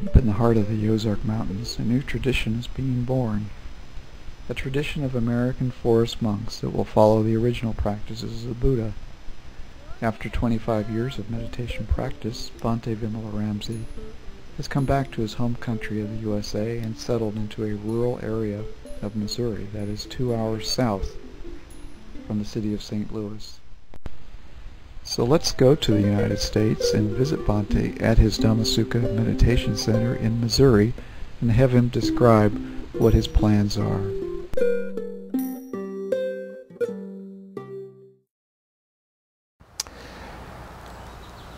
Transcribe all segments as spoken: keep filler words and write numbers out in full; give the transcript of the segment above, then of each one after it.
Deep in the heart of the Ozark Mountains, a new tradition is being born. A tradition of American forest monks that will follow the original practices of the Buddha. After twenty-five years of meditation practice, Bhante Vimalaramsi has come back to his home country of the U S A and settled into a rural area of Missouri that is two hours south from the city of Saint Louis. So let's go to the United States and visit Bhante at his Dhammasukha Meditation Center in Missouri and have him describe what his plans are.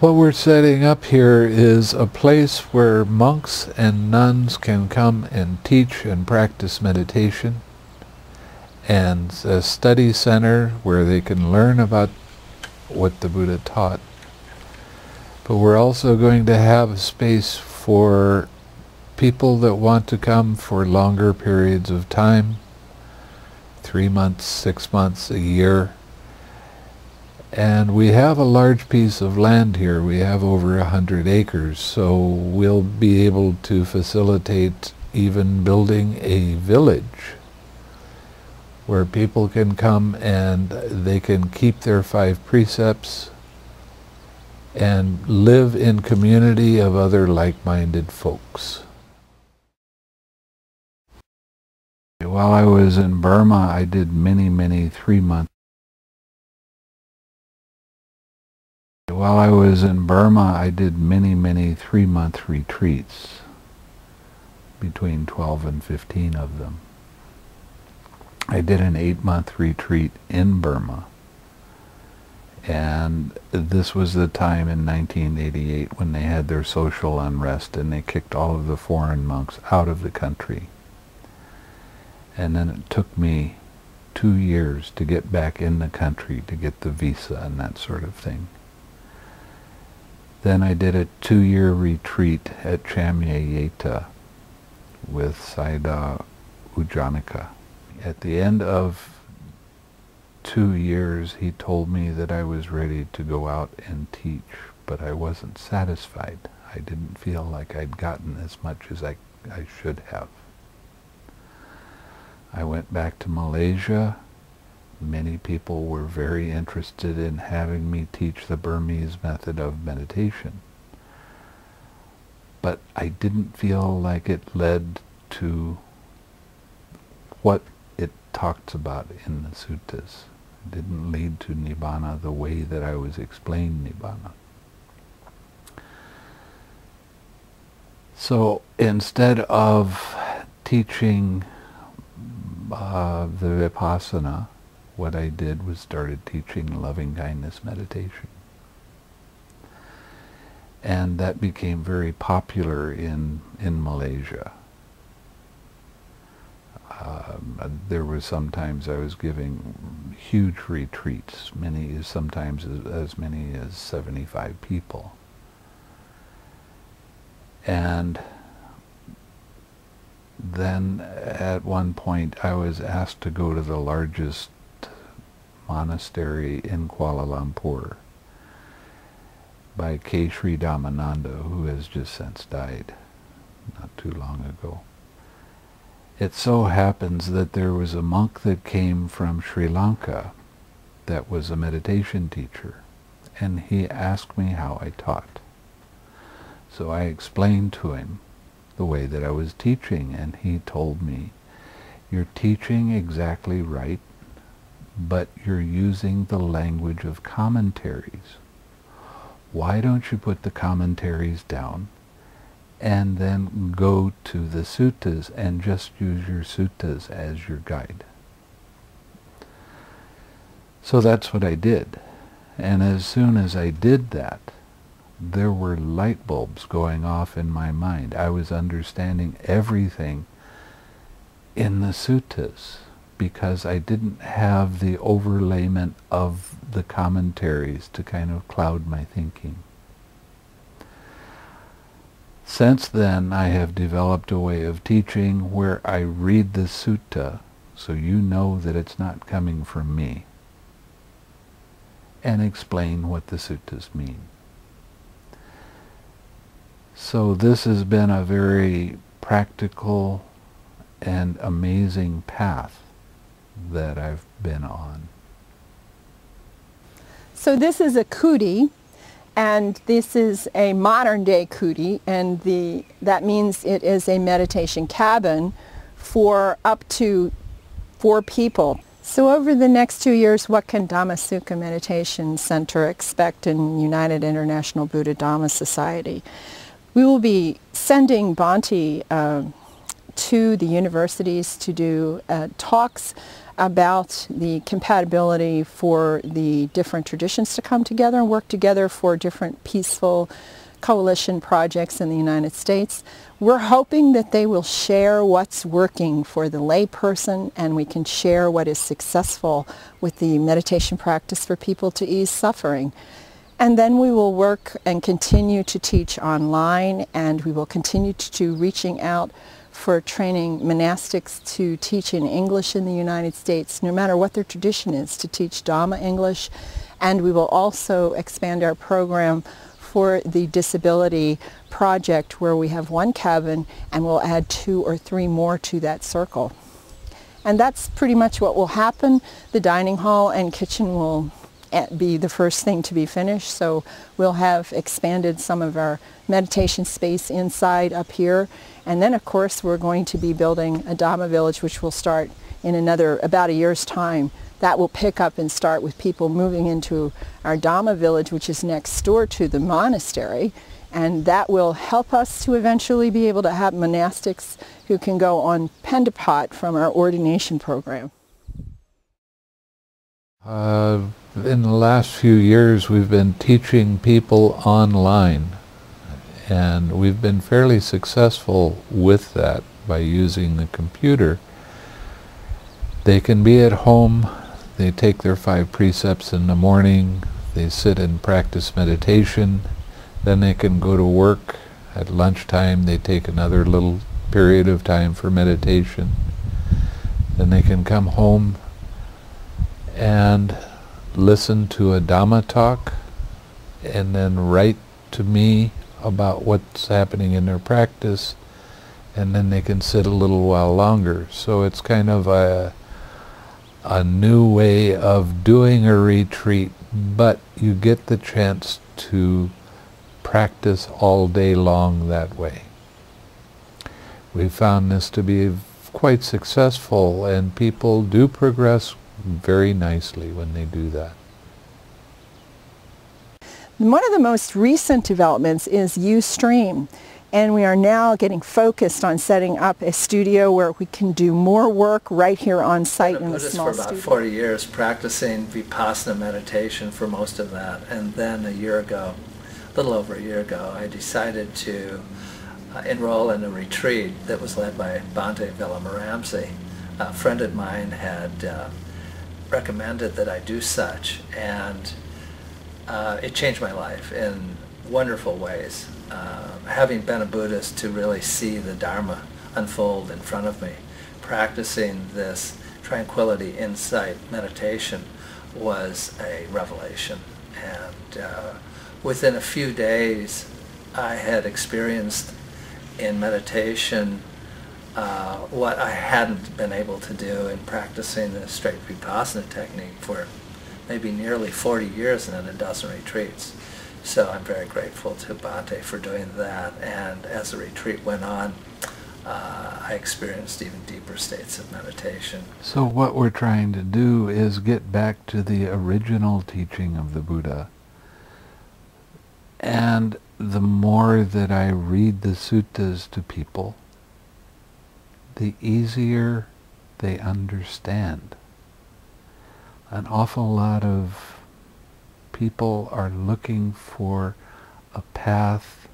What we're setting up here is a place where monks and nuns can come and teach and practice meditation, and a study center where they can learn about what the Buddha taught. But we're also going to have a space for people that want to come for longer periods of time, three months, six months, a year. And we have a large piece of land here. We have over a hundred acres, so we'll be able to facilitate even building a village where people can come and they can keep their five precepts and live in community of other like-minded folks. While I was in Burma, I did many, many three-month. While I was in Burma, I did many, many three-month retreats, between twelve and fifteen of them. I did an eight-month retreat in Burma, and this was the time in nineteen eighty-eight when they had their social unrest and they kicked all of the foreign monks out of the country. And then it took me two years to get back in the country to get the visa and that sort of thing. Then I did a two-year retreat at Chamyayeta with Sayadaw Ujanika. At the end of two years, he told me that I was ready to go out and teach, but I wasn't satisfied. I didn't feel like I'd gotten as much as I, I should have. I went back to Malaysia. Many people were very interested in having me teach the Burmese method of meditation, but I didn't feel like it led to what it talks about in the suttas. It didn't lead to Nibbana the way that I was explained Nibbana. So instead of teaching uh, the Vipassana, what I did was started teaching loving-kindness meditation. And that became very popular in, in Malaysia. Um, there was sometimes I was giving huge retreats, many sometimes as, as many as seventy-five people. And then at one point I was asked to go to the largest monastery in Kuala Lumpur by K. Sri Dhammananda, who has just since died not too long ago. It so happens that there was a monk that came from Sri Lanka that was a meditation teacher, and he asked me how I taught. So I explained to him the way that I was teaching, and he told me, "You're teaching exactly right, but you're using the language of commentaries. Why don't you put the commentaries down and then go to the suttas and just use your suttas as your guide?" So that's what I did. And as soon as I did that, there were light bulbs going off in my mind. I was understanding everything in the suttas, because I didn't have the overlayment of the commentaries to kind of cloud my thinking. Since then, I have developed a way of teaching where I read the sutta, so you know that it's not coming from me, and explain what the suttas mean. So this has been a very practical and amazing path that I've been on. So this is a kuti, and this is a modern day kuti, and the that means it is a meditation cabin for up to four people. So over the next two years, what can Dhammasukha Meditation Center expect in United International Buddha Dhamma Society? We will be sending Bhante uh, to the universities to do uh, talks about the compatibility for the different traditions to come together and work together for different peaceful coalition projects in the United States. We're hoping that they will share what's working for the layperson, and we can share what is successful with the meditation practice for people to ease suffering. And then we will work and continue to teach online, and we will continue to do reaching out for training monastics to teach in English in the United States, no matter what their tradition is, to teach Dhamma English. And we will also expand our program for the disability project, where we have one cabin and we'll add two or three more to that circle. And that's pretty much what will happen. The dining hall and kitchen will be the first thing to be finished, so we'll have expanded some of our meditation space inside up here, and then of course we're going to be building a Dhamma village, which will start in another about a year's time. That will pick up and start with people moving into our Dhamma village, which is next door to the monastery, and that will help us to eventually be able to have monastics who can go on Pendapot from our ordination program. Uh, in the last few years we've been teaching people online, and we've been fairly successful with that by using the computer. They can be at home, they take their five precepts in the morning, they sit and practice meditation, then they can go to work. At lunchtime they take another little period of time for meditation, then they can come home and listen to a Dhamma talk, and then write to me about what's happening in their practice, and then they can sit a little while longer. So it's kind of a, a new way of doing a retreat, but you get the chance to practice all day long that way. We found this to be quite successful, and people do progress very nicely when they do that. One of the most recent developments is Ustream, and we are now getting focused on setting up a studio where we can do more work right here on site in a small studio. I was for about forty years practicing Vipassana meditation for most of that, and then a year ago, a little over a year ago, I decided to uh, enroll in a retreat that was led by Bhante Vimalaramsi. A friend of mine had uh, recommended that I do such, and uh, it changed my life in wonderful ways. Uh, having been a Buddhist, to really see the Dharma unfold in front of me, practicing this tranquility, insight, meditation was a revelation. And uh, within a few days I had experienced in meditation Uh, what I hadn't been able to do in practicing the straight Vipassana technique for maybe nearly forty years and in a dozen retreats. So I'm very grateful to Bhante for doing that, and as the retreat went on, uh, I experienced even deeper states of meditation. So what we're trying to do is get back to the original teaching of the Buddha. And the more that I read the suttas to people, the easier they understand. An awful lot of people are looking for a path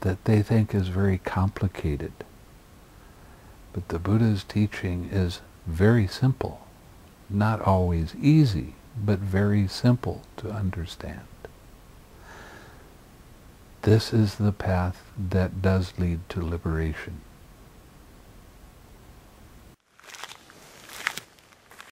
that they think is very complicated. But the Buddha's teaching is very simple. Not always easy, but very simple to understand. This is the path that does lead to liberation.